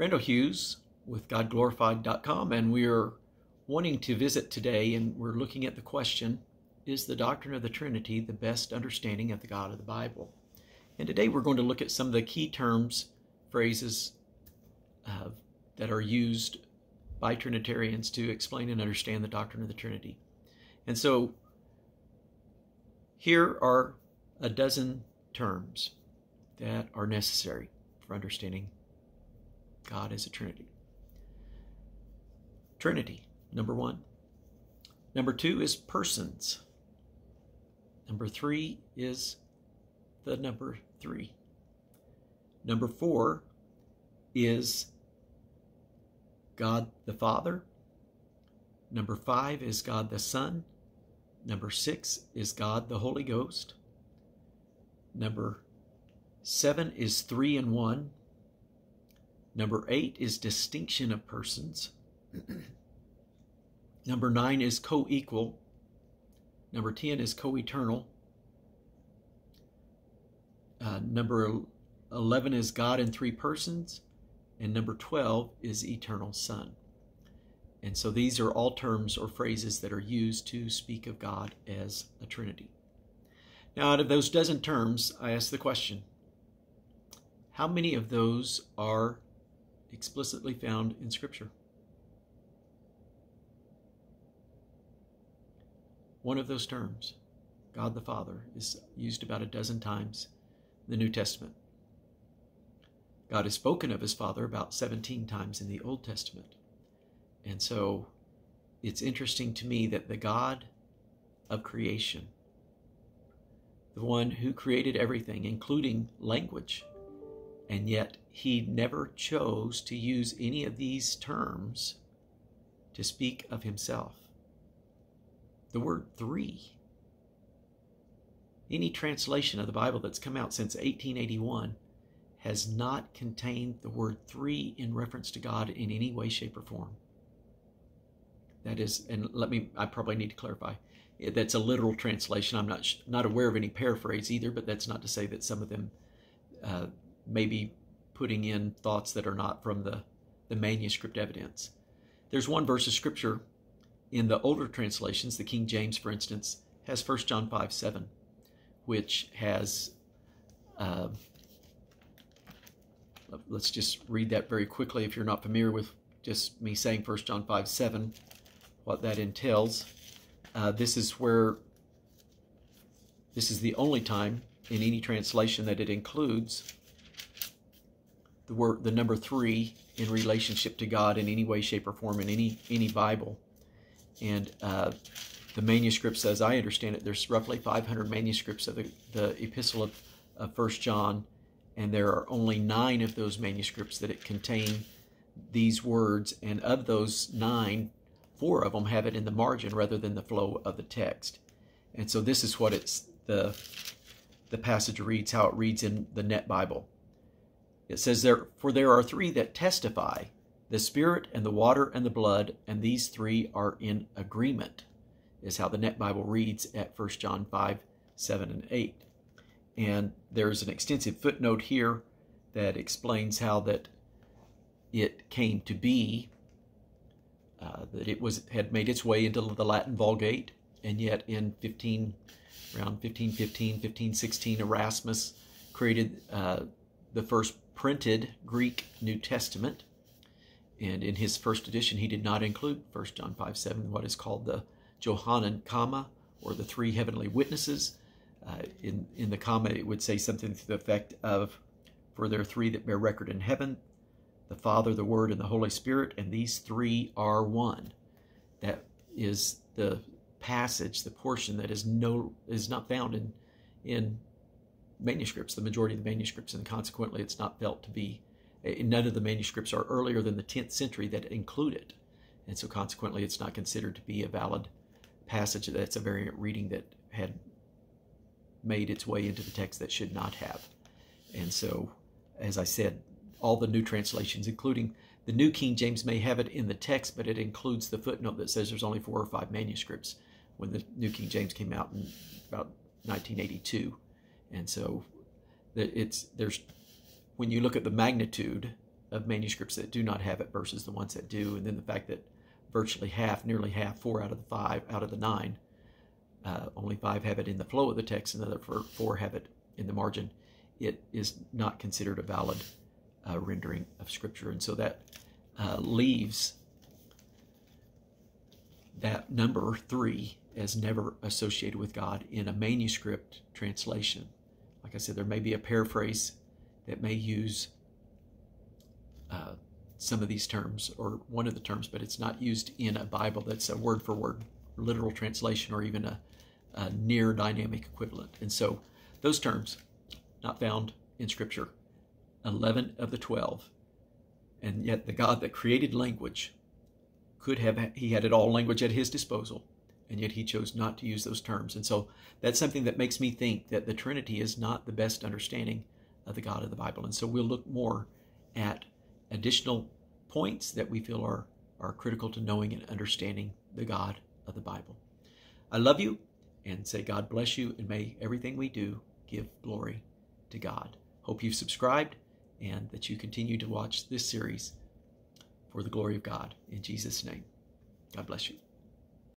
Randall Hughes with GodGlorified.com, and we're wanting to visit today, and we're looking at the question, is the doctrine of the Trinity the best understanding of the God of the Bible? And today we're going to look at some of the key terms, phrases that are used by Trinitarians to explain and understand the doctrine of the Trinity. And so here are a dozen terms that are necessary for understanding God as a Trinity. Trinity, number one. Number two is persons. Number three is the number three. Number four is God the Father. Number five is God the Son. Number six is God the Holy Ghost. Number seven is three in one. Number eight is distinction of persons. Number nine is co-equal. Number 10 is co-eternal. Number 11 is God in three persons. And number 12 is eternal Son. And so these are all terms or phrases that are used to speak of God as a Trinity. Now, out of those dozen terms, I ask the question, how many of those are explicitly found in Scripture? One of those terms, God the Father, is used about a dozen times in the New Testament. God has spoken of his Father about 17 times in the Old Testament. And so it's interesting to me that the God of creation, the one who created everything, including language, and yet he never chose to use any of these terms to speak of himself. The word three, any translation of the Bible that's come out since 1881 has not contained the word three in reference to God in any way, shape, or form. That is, and I probably need to clarify, that's a literal translation. I'm not aware of any paraphrase either, but that's not to say that some of them may be putting in thoughts that are not from the manuscript evidence. There's one verse of Scripture in the older translations, the King James, for instance, has 1 John 5:7, which has, let's just read that very quickly if you're not familiar with just me saying 1 John 5:7, what that entails. This is the only time in any translation that it includes the word, the number three in relationship to God in any way, shape, or form in any Bible. And the manuscripts, as I understand it, there's roughly 500 manuscripts of the epistle of 1 John, and there are only 9 of those manuscripts that it contain these words, and of those 9, 4 of them have it in the margin rather than the flow of the text. And so this is what it's the passage reads, how it reads in the Net Bible. It says, for there are three that testify, the Spirit and the water and the blood, and these three are in agreement, is how the Net Bible reads at 1 John 5:7 and 8. And there's an extensive footnote here that explains how that it came to be, that it had made its way into the Latin Vulgate, and yet in around 1515, 1516, Erasmus created the first printed Greek New Testament. And in his first edition, he did not include 1 John 5:7, what is called the Johannine comma, or the three heavenly witnesses. In the comma, it would say something to the effect of, for there are three that bear record in heaven, the Father, the Word, and the Holy Spirit, and these three are one. That is the passage, the portion that is not found in manuscripts, the majority of the manuscripts, and consequently it's not felt to be. None of the manuscripts are earlier than the 10th century that include it. And so consequently, it's not considered to be a valid passage. That's a variant reading that had made its way into the text that should not have. And so, as I said, all the new translations, including the New King James, may have it in the text, but it includes the footnote that says there's only 4 or 5 manuscripts when the New King James came out in about 1982. And so, when you look at the magnitude of manuscripts that do not have it versus the ones that do, and then the fact that virtually half, nearly half, 4 out of the 5, out of the 9, only 5 have it in the flow of the text, another 4 have it in the margin, it is not considered a valid rendering of Scripture. And so that leaves that number 3 as never associated with God in a manuscript translation. Like I said, there may be a paraphrase that may use some of these terms or one of the terms, but it's not used in a Bible that's a word-for-word literal translation or even a near dynamic equivalent. And so those terms, not found in Scripture, 11 of the 12. And yet the God that created language could have, he had it all language at his disposal, and yet he chose not to use those terms. And so that's something that makes me think that the Trinity is not the best understanding of the God of the Bible. And so we'll look more at additional points that we feel are critical to knowing and understanding the God of the Bible. I love you, and say God bless you, and may everything we do give glory to God. Hope you've subscribed and that you continue to watch this series for the glory of God. In Jesus' name, God bless you.